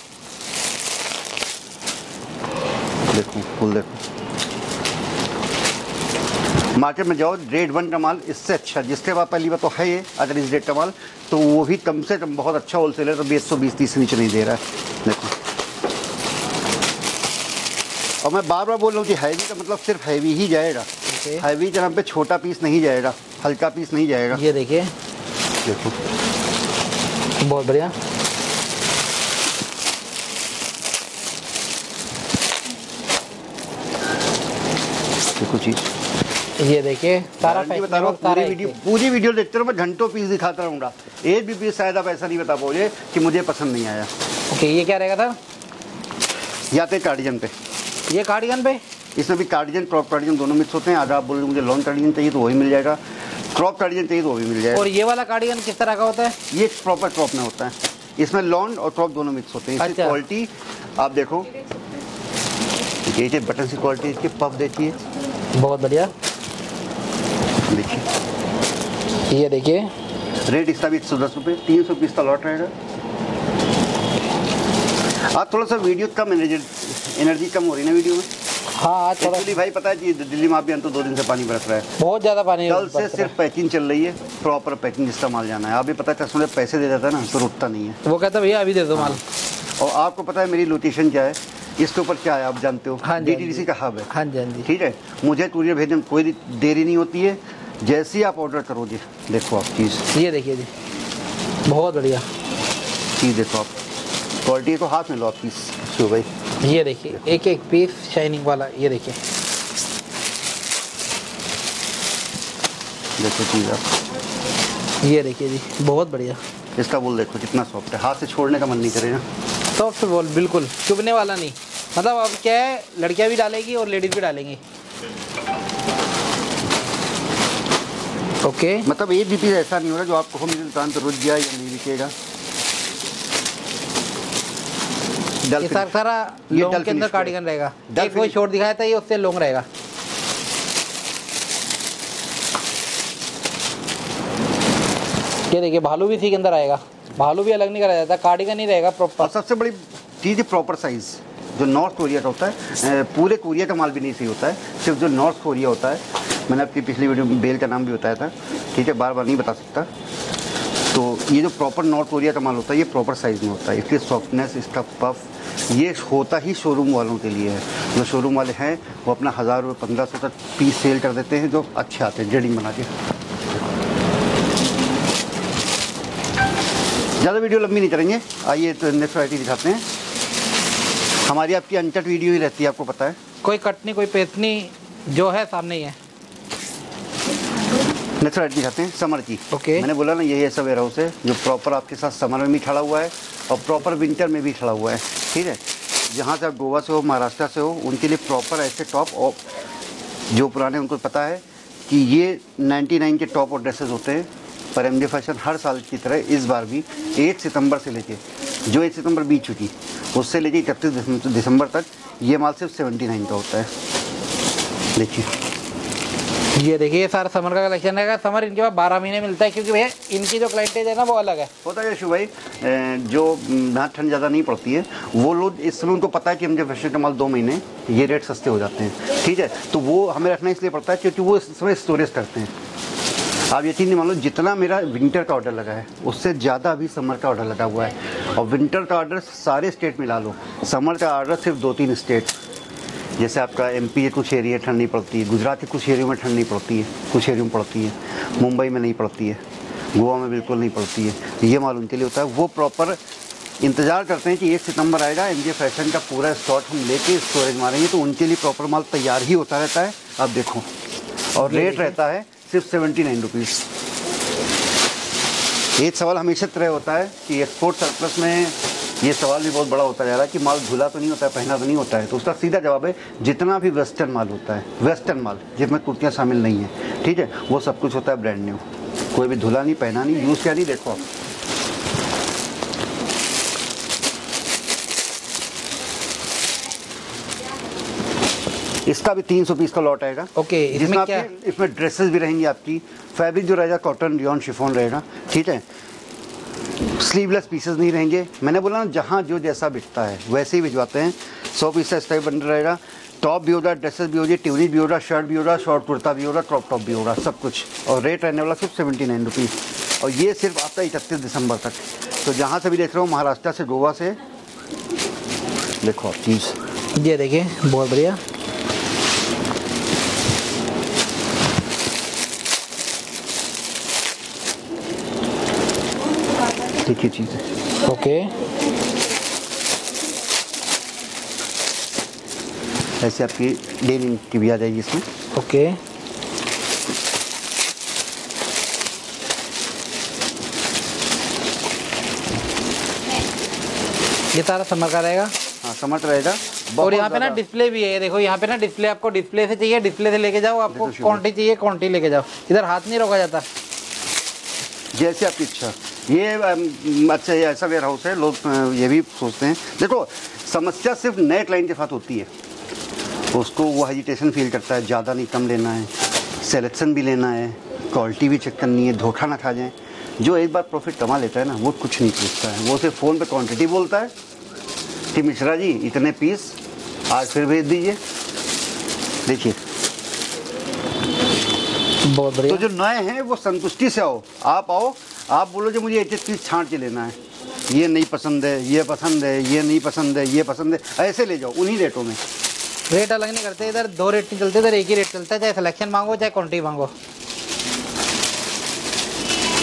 देखो फुल देखो, मार्केट में जाओ रेट 1 का माल इससे अच्छा जिसके बाद पहली बार तो है ये, अगर इस रेट का माल तो वो भी कम से कम बहुत अच्छा होलसेलर तो 120-130 नीचे नहीं दे रहा है। देखो, और मैं बार बार बोल रहा हूँ कि हैवी का मतलब सिर्फ हैवी ही जाएगा, हैवी के नाम पे छोटा पीस नहीं जाएगा, हल्का पीस नहीं जाएगा। ये देखिए, देखो बहुत बढ़िया। ये देखिए सारा बता रहा हूँ, पूरी वीडियो देखते रहो, मैं घंटों पीस दिखाता रहूँगा, एक भी पीस शायद आप ऐसा नहीं बता पाओगे कि मुझे पसंद नहीं आया। ओके, ये क्या रहेगा था? ये आते कार्डिगन पे, ये कार्डिगन पे, इसमें भी कार्डिगन क्रॉप कार्डिगन दोनों मिक्स होते हैं। आज आप बोल मुझे लॉन्ग कार्डिगन चाहिए तो वही मिल जाएगा, क्रॉप कार्डिगन चाहिए तो वही मिल जाएगा। और ये वाला कार्डिगन किस तरह का होता है? ये प्रॉपर क्रॉप में होता है, इसमें लॉन्ग और क्रॉप दोनों मिक्स होते हैं। इसकी क्वालिटी आप देखो, ये बटन की क्वालिटी, इसकी पफ देखिए बहुत बढ़िया। देखिए ये देखिए, रेट इसका भी 110 रुपये 300 पीस का लॉट रहेगा। आप थोड़ा सा वीडियो कम एनर्जी कम हो रही है ना वीडियो में। हाँ एक्चुअली भाई पता है कि दिल्ली में आप भी हम तो 2 दिन से पानी बरस रहा है, बहुत ज़्यादा पानी। कल से सिर्फ पैकिंग चल रही है, प्रॉपर पैकिंग जिसका माल जाना है। आप भी पता है कस्टमर पैसे दे जाता है ना तो रुकता नहीं है, वो कहता है भैया अभी दे दो माल। और आपको पता है मेरी लोकेशन क्या है, इसके ऊपर क्या है आप जानते हो, DTDC का हब है। हाँ जी, हाँ जी, ठीक है। मुझे कुरियर भेजने में कोई देरी नहीं होती है, जैसे ही आप ऑर्डर करोगे। देखो आप चीज़, ये देखिए जी बहुत बढ़िया चीज़, देखो आप क्वालिटी को हाथ में लो आप पीस। क्यों भाई, ये देखिए एक एक पीस शाइनिंग वाला, ये देखिए देखो चीज़ आप, ये देखिए जी बहुत बढ़िया। इसका बोल देखो कितना सॉफ्ट है, हाथ से छोड़ने का मन नहीं करेगा, सॉफ्ट बॉल बिल्कुल चुभने वाला नहीं। मतलब अब क्या है, लड़कियां भी डालेगी और लेडीज भी डालेंगी। ओके, मतलब एक भी पीस ऐसा नहीं हो रहा जो आपको मेरी दुकान पर रुक गया या नहीं बिकेगा। सारा लॉन्ग के अंदर कार्डिगन रहेगा, एक कोई शॉर्ट दिखाया था ये उससे लॉन्ग रहेगा। ये देखिए भालू भी इसी के अंदर आएगा, भालू भी अलग नहीं करा जाता, कार्डिगन ही रहेगा प्रॉपर। सबसे बड़ी चीज़ प्रॉपर साइज़ जो नॉर्थ कोरिया का होता है, पूरे कोरिया का माल भी नहीं सही होता है, सिर्फ जो नॉर्थ कोरिया होता है। मैंने आपकी पिछली वीडियो में बेल का नाम भी बताया था, ठीक है, बार बार नहीं बता सकता। तो ये जो प्रॉपर नॉर्थ कोरिया का माल होता है ये प्रॉपर साइज़ में होता है, इसकी सॉफ्टनेस, इसका पफ, ये होता ही शोरूम वालों के लिए है। जो शोरूम वाले हैं वो अपना 1000 रुपये 1500 तक पीस सेल कर देते हैं, जो अच्छे आते हैं ग्रेडिंग बना के। ज़्यादा वीडियो लंबी नहीं करेंगे, आइए तो नेक्स्ट वैरायटी दिखाते हैं। हमारी आपकी अनकट वीडियो ही रहती है, आपको पता है, कोई कटनी कोई पेटनी जो है सामने ही है। नेक्स्ट वैरायटी दिखाते हैं समर की। ओके, मैंने बोला ना यही ऐसा वेयर हाउस है जो प्रॉपर आपके साथ समर में भी खड़ा हुआ है और प्रॉपर विंटर में भी खड़ा हुआ है, ठीक है। जहाँ से आप गोवा से हो, महाराष्ट्र से हो, उनके लिए प्रॉपर ऐसे टॉप, और जो पुराने उनको पता है कि ये 99 के टॉप और ड्रेसेज होते हैं। पर एमजे फैशन हर साल की तरह इस बार भी 1 सितंबर से लेके, जो 1 सितंबर बीत चुकी उससे लेके 31 दिसंबर तक ये माल सिर्फ 79 का होता है। देखिए, ये देखिए सारा समर का कलेक्शन रहेगा। समर इनके पास 12 महीने मिलता है, क्योंकि भैया इनकी जो क्लाइंटेज है ना वो अलग है। होता है यशु भाई, जो यहाँ ठंड ज़्यादा नहीं पड़ती है, वो लोग इस समय उनको पता है कि एमजे फैशन का माल 2 महीने ये रेट सस्ते हो जाते हैं, ठीक है। तो वो हमें रखना इसलिए पड़ता है क्योंकि वो इस समय स्टोरेज करते हैं। आप यकीन नहीं मानो, जितना मेरा विंटर का ऑर्डर लगा है उससे ज़्यादा अभी समर का ऑर्डर लगा हुआ है। और विंटर का ऑर्डर सारे स्टेट में ला लो, समर का ऑर्डर सिर्फ 2-3 स्टेट, जैसे आपका MP के कुछ एरिया ठंड नहीं पड़ती है, गुजरात के कुछ एरिया में ठंड नहीं पड़ती है, कुछ एरिया में पड़ती है, मुंबई में नहीं पड़ती है, गोवा में बिल्कुल नहीं पड़ती है। ये मालूम के लिए होता है, वो प्रॉपर इंतज़ार करते हैं कि 1 सितंबर आएगा, MJ फैशन का पूरा स्टॉक हम लेके स्टोरेज मारेंगे। तो उनके लिए प्रॉपर माल तैयार ही होता रहता है। आप देखो, और रेट रहता है सिर्फ 79 रुपीज़। एक सवाल हमेशा तरह होता है कि एक्सपोर्ट सरप्लस में ये सवाल भी बहुत बड़ा होता जा रहा है कि माल धुला तो नहीं होता है, पहना तो नहीं होता है। तो उसका सीधा जवाब है, जितना भी वेस्टर्न माल होता है, वेस्टर्न माल जिसमें कुर्तियाँ शामिल नहीं हैं, ठीक है, वो सब कुछ होता है ब्रांड न्यू, कोई भी धुला नहीं, पहना नहीं, यूज़ किया नहीं। देखो आप, इसका भी 300 पीस का लॉट आएगा। ओके, इसमें क्या? इसमें ड्रेसेस भी रहेंगी आपकी, फैब्रिक जो रहेगा कॉटन रियॉन शिफॉन रहेगा, ठीक है। स्लीवलेस पीसेस नहीं रहेंगे, मैंने बोला ना जहाँ जो जैसा बिकता है वैसे ही भिजवाते हैं। 100 पीस का स्टाइल बन रहेगा, टॉप भी होगा, ड्रेसेस भी होगी, ट्यूनिक भी होगा, शर्ट भी होगा, शॉर्ट कुर्ता भी होगा, क्रॉप टॉप भी होगा, सब कुछ। और रेट रहने वाला सिर्फ 79 रुपीज़, और ये सिर्फ आता 31 दिसंबर तक। तो जहाँ से भी देख रहे हो, महाराष्ट्र से, गोवा से, देखो आप चीज़, ये देखिए बहुत बढ़िया। देखिए चीज़ है, ओके, ऐसे आपकी डेली की भी आ जाएगी इसमें। ओके, ये सारा समर का रहेगा। हाँ, समर रहेगा। और यहाँ पे ना डिस्प्ले भी है, देखो यहाँ पे ना डिस्प्ले, आपको डिस्प्ले से चाहिए, डिस्प्ले से लेके जाओ, आपको क्वांटिटी चाहिए क्वांटिटी लेके जाओ, इधर हाथ नहीं रोका जाता, जैसे आपकी इच्छा। ये अच्छा, ये ऐसा वेयर हाउस है, लोग ये भी सोचते हैं। देखो समस्या सिर्फ नए क्लाइंट के साथ होती है, उसको वो हेजिटेशन फील करता है, ज़्यादा नहीं कम लेना है, सेलेक्शन भी लेना है, क्वालिटी भी चेक करनी है, धोखा ना खा जाए। जो एक बार प्रॉफिट कमा लेता है ना, वो कुछ नहीं पूछता है, वो सिर्फ फ़ोन पे क्वांटिटी बोलता है कि मिश्रा जी इतने पीस आज फिर भेज दीजिए। देखिए बहुत बढ़िया। तो जो नए हैं वो संतुष्टि से आओ, आप बोलो जो मुझे 21 पीस छाँट के लेना है, ये नहीं पसंद है, ये पसंद है, ये नहीं पसंद है, ये पसंद है, ऐसे ले जाओ उन्हीं रेटों में। रेट अलग नहीं करते, इधर दो रेट नहीं चलते, इधर एक ही रेट चलता है, चाहे सिलेक्शन मांगो चाहे क्वान्टिटी मांगो।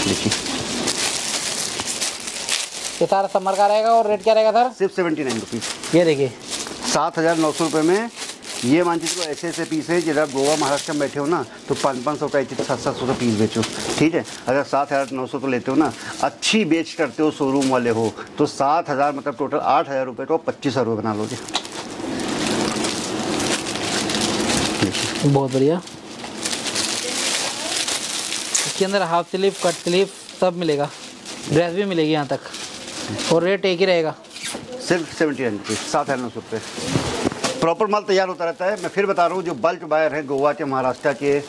देखिए ये सारा समर का रहेगा, और रेट क्या रहेगा सर? सिर्फ 79 रुपीज़। ये देखिए 7,900 रुपये में, ये मानचित्र को ऐसे ऐसे पीस है, जब आप गोवा महाराष्ट्र में बैठे हो ना तो 500 का 700 का पीस बेचो, ठीक है। अगर 7,900 तो लेते हो ना, अच्छी बेच करते हो, शोरूम वाले हो, तो 7,000 मतलब टोटल 8,000 रुपये को 25,000 रुपये बना लोगे। बहुत बढ़िया, इसके अंदर हाफ स्लीव, कट स्लीव सब मिलेगा, ड्रेस भी मिलेगी यहाँ तक, और रेट एक ही रहेगा सिर्फ 79 रुपये, 7,900 रुपये। प्रॉपर माल तैयार होता रहता है। मैं फिर बता रहा हूँ, जो बल्क बायर हैं गोवा के, महाराष्ट्र के,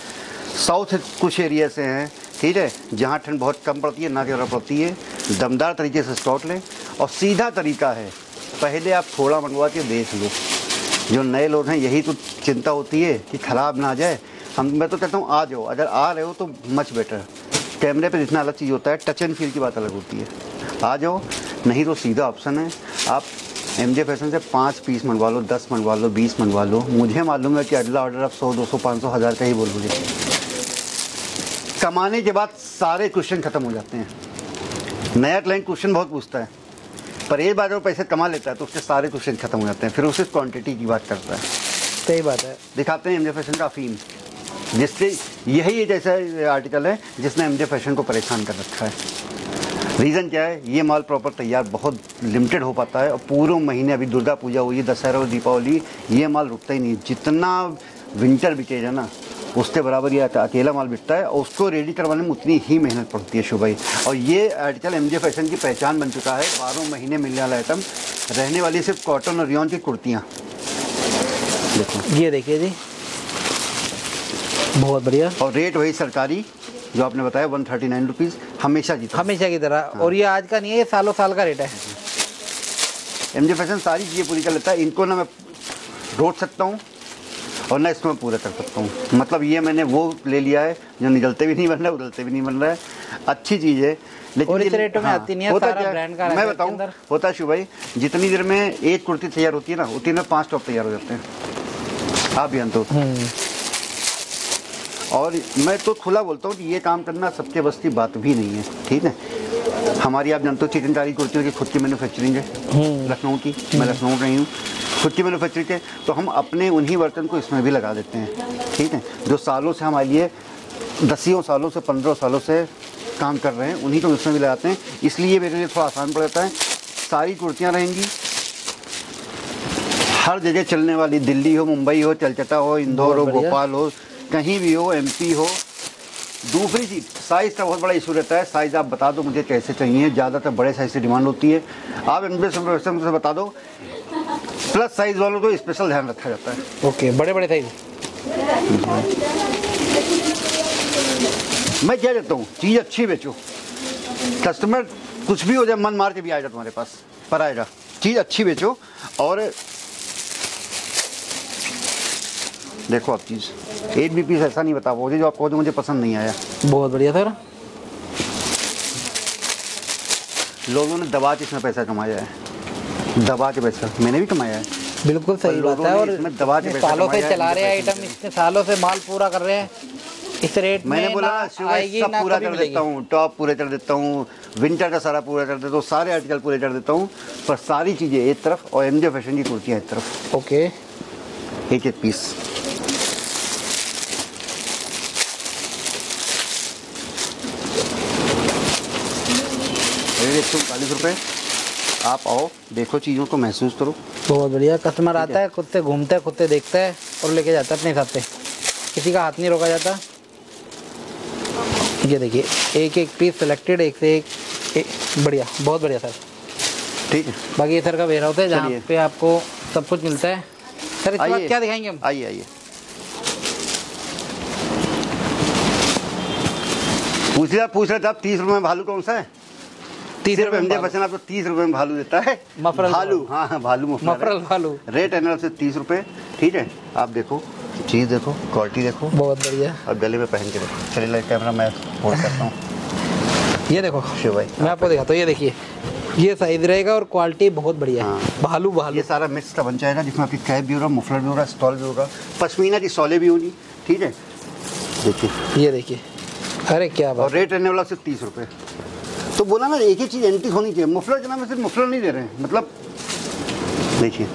साउथ कुछ एरिया से हैं, ठीक है, जहाँ ठंड बहुत कम पड़ती है, ना ज़्यादा पड़ती है, दमदार तरीके से स्टॉक लें। और सीधा तरीका है, पहले आप थोड़ा मंगवा के देख लो। जो नए लोग हैं, यही तो चिंता होती है कि ख़राब ना आ जाए। मैं तो कहता हूँ आ जाओ, अगर आ रहे हो तो मच बेटर। कैमरे पर जितना अलग चीज़ होता है, टच एंड फील की बात अलग होती है। आ जाओ, नहीं तो सीधा ऑप्शन है, आप एमजे फैशन से 5 पीस मंगवा लो, 10 मंगवा लो, 20 मंगवा लो। मुझे मालूम है कि अगला ऑर्डर आप 100, 200, 500, 1000 का ही बोलोगे। कमाने के बाद सारे क्वेश्चन ख़त्म हो जाते हैं। नया क्लाइंट क्वेश्चन बहुत पूछता है, पर एक बार वो पैसे कमा लेता है तो उसके सारे क्वेश्चन ख़त्म हो जाते हैं, फिर वो सिर्फ क्वान्टिटी की बात करता है। सही बात है। दिखाते हैं एमजे फैशन का अफीम, जिससे यही एक ऐसा आर्टिकल है जिसने एमजे फैशन को परेशान कर रखा है। रीज़न क्या है? ये माल प्रॉपर तैयार बहुत लिमिटेड हो पाता है, और पूरे महीने, अभी दुर्गा पूजा हुई, दशहरा और दीपावली, ये माल रुकता ही नहीं। जितना विंटर बिकेगा ना, उसके बराबर ये अकेला माल बिकता है, और उसको रेडी करवाने में उतनी ही मेहनत पड़ती है शुभाई। और ये आर्टिकल एमजे फैशन की पहचान बन चुका है। 12 महीने मिलने वाला आइटम रहने वाली सिर्फ कॉटन और रियॉन की कुर्तियाँ। देखो ये देखिए जी, बहुत बढ़िया। और रेट वही सरकारी जो आपने बताया, 139 रुपीज़, हमेशा की तरह। हाँ। और ये आज का नहीं है, ये सालों साल का रेट है। एमजे फैशन सारी चीज़ें पूरी कर लेता है। इनको ना मैं रोक सकता हूँ और ना इसमें पूरा कर सकता हूँ। मतलब ये मैंने वो ले लिया है जो निकलते भी नहीं बन रहा है, उगलते भी नहीं बन रहा है। अच्छी चीज़ है, लेकिन इस रेटों में आती नहीं है। होता क्या है, मैं बताऊँ, होता है शिव भाई, जितनी देर में एक कुर्ती तैयार होती है ना, उतनी देर 5 टॉप तैयार हो जाते हैं। आप भी अंत, और मैं तो खुला बोलता हूँ कि ये काम करना सबके बस की बात भी नहीं है, ठीक है। हमारी आप जानते हो चिकनकारी कुर्तियों की खुद की मैन्युफैक्चरिंग है, लखनऊ की, मैं लखनऊ गई हूँ, खुद की मैन्युफैक्चरिंग है, तो हम अपने उन्हीं बर्तन को इसमें भी लगा देते हैं, ठीक है। जो सालों से हमारे लिए, 10 सालों से, 15 सालों से काम कर रहे हैं, उन्हीं को इसमें भी लगाते हैं, इसलिए मेरे लिए थोड़ा आसान पड़ जाता है। सारी कुर्तियाँ रहेंगी, हर जगह चलने वाली, दिल्ली हो, मुंबई हो, कलकत्ता हो, इंदौर हो, भोपाल हो, कहीं भी हो, एमपी हो, दूसरी चीज़ साइज़ का बहुत बड़ा इशू रहता है। साइज़ आप बता दो मुझे कैसे चाहिए, ज़्यादातर बड़े साइज़ से डिमांड होती है। आप एमजे फैशन से बता दो, प्लस साइज़ वालों को स्पेशल ध्यान रखा जाता है। ओके, बड़े बड़े साइज़ मैं क्या देता हूँ, चीज़ अच्छी बेचो, कस्टमर कुछ भी हो जाए मन मार के भी आएगा तुम्हारे पास पर आएगा। चीज़ अच्छी बेचो। और देखो आप चीज़ एक भी पीस ऐसा नहीं बता पाओगे जो आपको मुझे पसंद नहीं आया। बहुत बढ़िया था। लोगों ने दबा के इसमें पैसा कमाया है, दबा के पैसा मैंने भी कमाया है। बिल्कुल सही बात है। और दबा के सालों से चला रहे हैं आइटम, इसने सालों से माल पूरा कर रहे हैं इस रेट में। मैंने बोला सब पूरा कर देता हूँ, टॉप पूरे कर देता हूँ, विंटर का सारा पूरा कर देता हूँ, सारे आर्टिकल पूरे कर देता हूँ, पर सारी चीज़ें एक तरफ और एमजे फैशन की कुर्तियाँ एक तरफ। ओके, एक एक पीस। ₹140। आप आओ, देखो चीज़ों को, महसूस करो। बहुत बढ़िया। कस्टमर आता है, खुद से घूमता है, खुद से देखता है और लेके जाता है अपने हिसाब से, किसी का हाथ नहीं रोका जाता। ये देखिए एक एक पीस सिलेक्टेड, एक से एक बढ़िया, बहुत बढ़िया सर। ठीक है, बाकी ये सर का वेयर हाउस है जहाँ पे आपको सब कुछ मिलता है। सर इसके बाद क्या दिखाएंगे हम? आइए आइए, पूछ रहे थे आप, ₹30 में भालू कौन सा है? ₹30 आपको ₹30 में भालू देता है। भालू, हाँ भालू, मफरल भालू। रेट एनल से ₹30। ठीक है, आप देखो चीज़, देखो क्वालिटी, देखो बहुत बढ़िया। अब गले में पहन के देखो। चलिए कैमरा मैं होल्ड करता हूँ। ये देखो शिव भाई, मैं आपको दिखाता हूँ। ये देखिए, ये साइज रहेगा और क्वालिटी बहुत बढ़िया है। हाँ। भालू भालू ये सारा मिक्स का बन जाएगा, जिसमें आपकी कैप भी होगा, मफलर भी होगा, स्टॉल भी होगा, पश्मीना की सोले भी होगी। ठीक है, देखिए ये देखिए, अरे क्या बात। और रेट रहने वाला सिर्फ ₹30। तो बोला ना एक ही चीज़ एंटीक होनी चाहिए। मफलर के नाम में सिर्फ मफलर नहीं दे रहे हैं, मतलब देखिए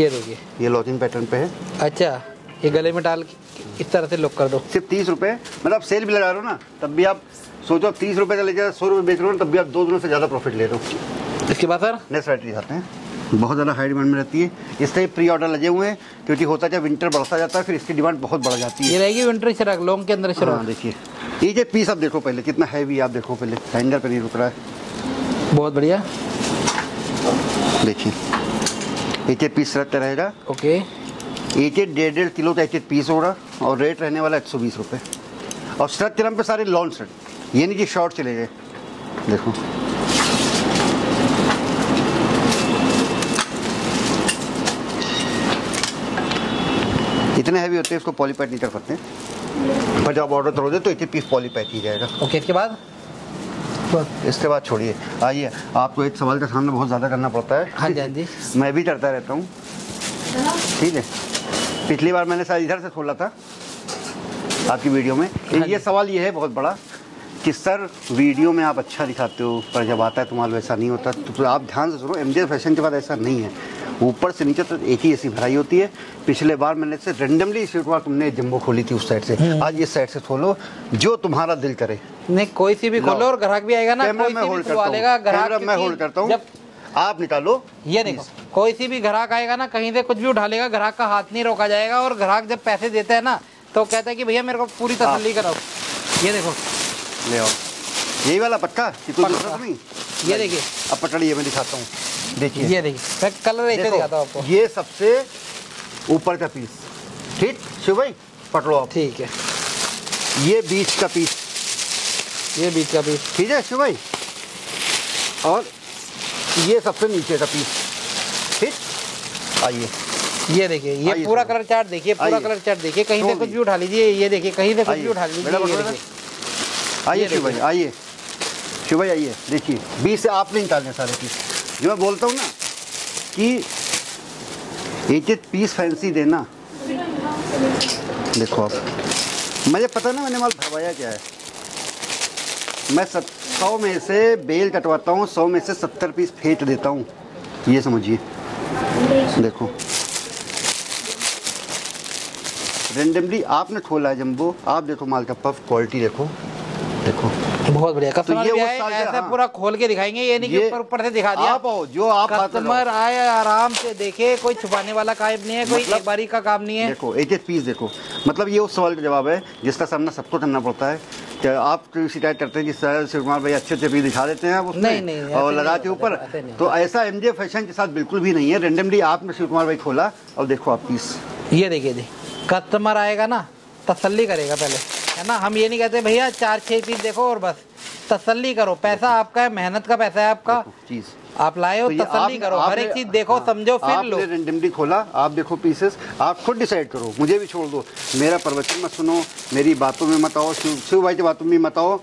ये देखिए, ये लॉजिंग पैटर्न पे है। अच्छा, ये गले में डाल इस तरह से लॉक कर दो। सिर्फ ₹30, मतलब आप सेल भी लगा रहे हो ना, तब भी आप सोचो आप ₹30 का लेकर ₹100 बेच रहे हो, तब भी आप दो दोनों से ज़्यादा प्रॉफिट ले रहे हो। इसके बाद सर नेक्स्ट वैरायटी आते हैं, बहुत ज़्यादा हाई डिमांड में रहती है। इससे प्री ऑर्डर लगे हुए हैं, क्योंकि होता है जब विंटर बढ़ता जाता है फिर इसकी डिमांड बहुत बढ़ जाती है। ये रहेगी विंटर शराक लॉन्ग के अंदर। शराक देखिए, ये जो पीस आप देखो पहले कितना हैवी, आप देखो पहले हैंगर पर नहीं रुक रहा है। बहुत बढ़िया, देखिए एक एक पीस रखता रहेगा। ओके, एक एक 1.5 किलो का एक एक पीस होगा और रेट रहने वाला ₹120। और शर्ट के नाम पे सारे लॉन्ग शर्ट, ये नहीं कि शॉर्ट चले गए। देखो इतने हैवी होते हैं, इसको पॉलीपैट नहीं कर सकते, पर जब ऑर्डर करोगे तो एक एक पीस पॉलीपैट ही जाएगा। ओके, इसके बाद छोड़िए। आइए, आपको एक सवाल का सामना बहुत ज़्यादा करना पड़ता है। हाँ जी, मैं भी करता रहता हूँ। ठीक है, पिछली बार मैंने शायद इधर से खोला था आपकी वीडियो में। ये सवाल ये है बहुत बड़ा कि सर वीडियो में आप अच्छा दिखाते हो, पर जब आता है तो माल वैसा नहीं होता। तो आप ध्यान से सुनो, एमजे फैशन के बाद ऐसा नहीं है, ऊपर से नीचे तो एक ही ऐसी भराई होती है। पिछले बार मैंने से रेंडमली शिवकुमार, तुमने जम्बो खोली थी उस साइड से, आज इस साइड से खोलो, जो तुम्हारा दिल करे। नहीं, कोई सी भी खोलो और ग्राहक भी आएगा ना, कोई मैं होल्ड करता हूँ, आप निकालो। ये देखो, कोई सी भी ग्राहक आएगा ना, कहीं से कुछ भी उठा लेगा, ग्राहक का हाथ नहीं रोका जाएगा। और ग्राहक जब पैसे देता है ना तो कहता है कि भैया मेरे को पूरी तसल्ली कराओ। ये देखो, ले आओ यही वाला पक्का कि कोई दूसरा नहीं। ये देखिए, अब पटड़िए मैं दिखाता हूँ। देखिए ये देखिए, मैं कलर ऐसे दिखाता हूँ आपको। ये सबसे ऊपर का पीस, ठीक शिव भाई पटड़ो आप, ठीक है। ये बीच का पीस, ये बीच का पीस, ठीक है शिव भाई। और ये सबसे नीचे का पीस, ठीक। आइए ये देखिए, ये पूरा कलर चार्ट देखिए, पूरा कलर चार्ट देखिए, कहीं से कुछ भी उठा लीजिए। ये देखिए, कहीं से कुछ भी उठा लीजिए। आइए शिव भाई, आइए शिव भाई, आइए देखिए, 20 से आपने निकालने सारे पीस। जो मैं बोलता हूँ ना कि एक एक पीस फैंसी देना। देखो आप, मुझे पता ना मैंने माल भरवाया क्या है। मैं 100 में से बेल कटवाता हूँ, 100 में से 70 पीस फेंक देता हूँ, ये समझिए। देखो रेंडमली आपने खोला है जम्बो, आप देखो माल का पफ क्वालिटी, देखो देखो बहुत बढ़िया। कस्टमर तो ऐसा पूरा खोल के दिखाएंगे, ये नहीं कि ऊपर से दिखा दिया। जो आप कस्टमर आए आराम से देखे, कोई छुपाने वाला काम नहीं है, कोई एक बारी का काम नहीं है। देखो एक एक पीस देखो, मतलब ये उस सवाल का जवाब है जिसका सामना सबको करना पड़ता है। आप शिकायत करते हैं कि सर शिवकुमार भाई अच्छे अच्छे पीस दिखा देते हैं आप उसमें नहीं, और लगाते ऊपर, तो ऐसा एमजे फैशन के साथ बिल्कुल भी नहीं है। रेंडमली आपने शिवकुमार भाई खोला और देखो आप पीस, ये देखिए जी, कस्टमर आएगा ना तसल्ली करेगा पहले, है ना। हम ये नहीं कहते भैया 4-6 पीस देखो और बस, तसल्ली करो, पैसा आपका है, मेहनत का पैसा है आपका, चीज़ आप लाए हो, तो तसल्ली करो, हर एक चीज देखो, समझो, फिर लो। रेंडमली खोला, आप देखो पीसेस, आप खुद डिसाइड करो, मुझे भी छोड़ दो, मेरा प्रवचन मत सुनो, मेरी बातों में मत आओ, शिव भाई की बातों में मत आओ,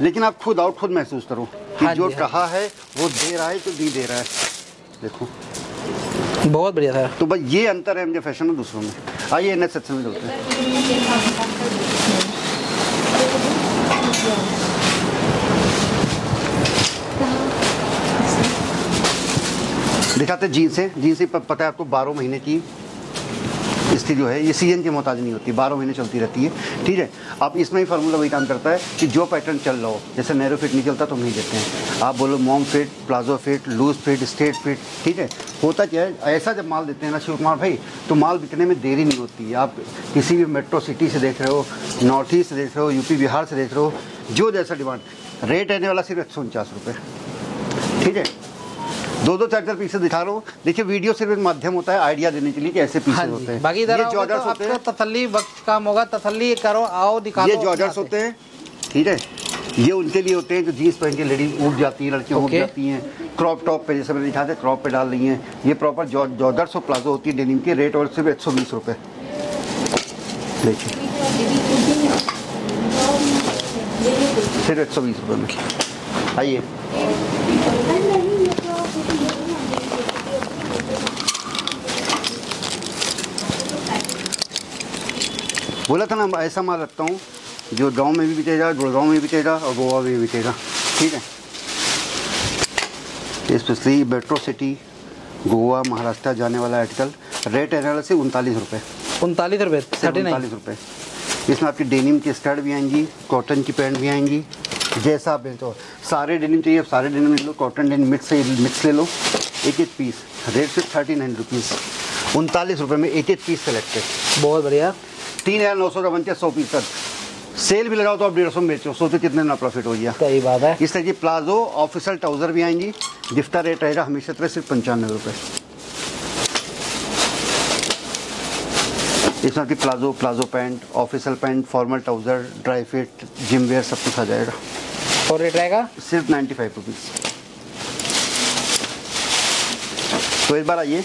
लेकिन आप खुद आओ, खुद महसूस करो कि जो कहा है वो दे रहा है तो दे रहा है। देखो बहुत बढ़िया था। तो भाई ये अंतर है एमजे फैशन और दूसरों में। आइए एन एस सत्संग में चलते हैं। दिखाते जीन्स पता है आपको 12 महीने की इसकी जो है ये सीजन के मोहताज नहीं होती, 12 महीने चलती रहती है, ठीक है। अब इसमें ही फार्मूला वही काम करता है कि जो पैटर्न चल रहा हो, जैसे नैरो फिट नहीं चलता तो नहीं देते हैं, आप बोलो mom fit, palazzo fit, loose fit, straight fit, ठीक है। होता क्या है, ऐसा जब माल देते हैं ना शिवकुमार भाई, तो माल बिकने में देरी नहीं होती है। आप किसी भी मेट्रो सिटी से देख रहे हो, नॉर्थ ईस्ट से देख रहे हो, यूपी बिहार से देख रहे हो, जो जैसा डिमांड रेट रहने वाला सिर्फ 149 रुपये, ठीक है। 2-2 4-4 पीसेस दिखा रहा हूँ, देखिए वीडियो सिर्फ माध्यम होता है आइडिया देने के लिए कि ऐसे पीसेस होते हैं। बाकी आपको तसल्ली वक्त काम होगा, तसल्ली करो, आओ दिखा। ये जॉर्जर्स होते हैं, ठीक है, ये उनके लिए होते हैं जो जीन्स पहन के लेडी उठ जाती है, लड़कियाँ उठ जाती हैं, क्रॉप टॉप पे जैसे मैंने दिखाते क्रॉप पे डाल रही है। ये प्रॉपर जॉर्जर्स और प्लाजो होती है डेनिम के, रेट और सिर्फ 120 रुपये। देखिए सिर्फ 120 रुपये में। आइए बोला था ना, मैं ऐसा माल रखता हूँ जो गांव में भी बिकेगा, गुड़गांव में भी बिकेगा और गोवा में भी बिकेगा, ठीक है। Specially metro city, Goa, Maharashtra जाने वाला आर्टिकल, रेट एन से 39 रुपये, 39 रुपये, 39 रुपये। इसमें आपकी डेनिम की स्टर्ट भी आएंगी, कॉटन की पैंट भी आएंगी, जैसा आप लेते हो। सारे डेनिम चाहिए आप सारे डेनिम ले लो, कॉटन डेनिम मिक्स ले लो, एक एक पीस रेट सिर्फ 39 रुपीज़, 39 रुपये में एक एक पीस सेलेक्टेड। बहुत बढ़िया। 3900 का बनते 100 पीस तक, सेल भी लगाओ तो आप 150 बेचो, सोचो कितने ना प्रॉफिट हो गया। सही बात है। इस तरह की प्लाजो ऑफिशियल ट्राउजर भी आएंगी, गिफ्टा रेट रहेगा हमेशा तरह सिर्फ 95 रुपये। इस तरह की palazzo pant, official pant, formal trouser, dry fit, gym wear सब कुछ आ जाएगा। और रेट रहेगा सिर्फ 95 रुपीज़। तो इस बार आइए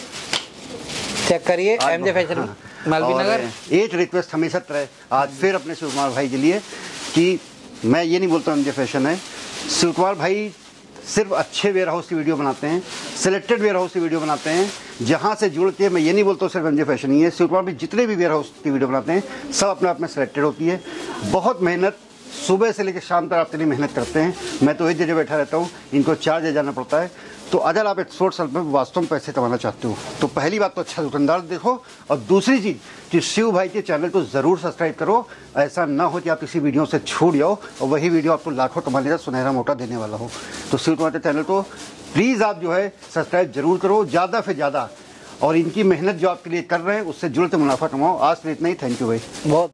चेक करिए एमजे फैशन मालवीय नगर। एक रिक्वेस्ट हमेशा रहे आज फिर अपने शिवकुमार भाई के लिए कि मैं ये नहीं बोलता एमजे फैशन है। शिवकुमार भाई सिर्फ अच्छे वेयर हाउस की वीडियो बनाते हैं, सिलेक्टेड वेयर हाउस की वीडियो बनाते हैं, जहाँ से जुड़ के। मैं ये नहीं बोलता हूँ सिर्फ एमजे फैशन ही है, शिवकुमार भाई जितने भी वेयर हाउस की वीडियो बनाते हैं सब अपने आप में सिलेक्टेड होती है। बहुत मेहनत, सुबह से लेकर शाम तक आपके लिए मेहनत करते हैं। मैं तो एक जगह बैठा रहता हूँ, इनको 4 जगह जाना पड़ता है। तो अगर आप एक्सपोर्ट में वास्तव में पैसे कमाना चाहते हो तो पहली बात तो अच्छा दुकानदार देखो, और दूसरी चीज़ कि शिव भाई के चैनल को ज़रूर सब्सक्राइब करो। ऐसा ना हो कि आप किसी वीडियो से छूट जाओ और वही वीडियो आपको लाखों कमाने का सुनहरा मौका देने वाला हो। तो शिव कुमार के चैनल को प्लीज़ आप जो है सब्सक्राइब जरूर करो ज़्यादा से ज़्यादा, और इनकी मेहनत जो आपके लिए कर रहे हैं उससे जुड़ के मुनाफा कमाओ। आज के लिए इतना ही, थैंक यू भाई बहुत।